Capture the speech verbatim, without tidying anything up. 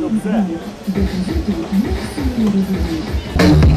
Dobrze.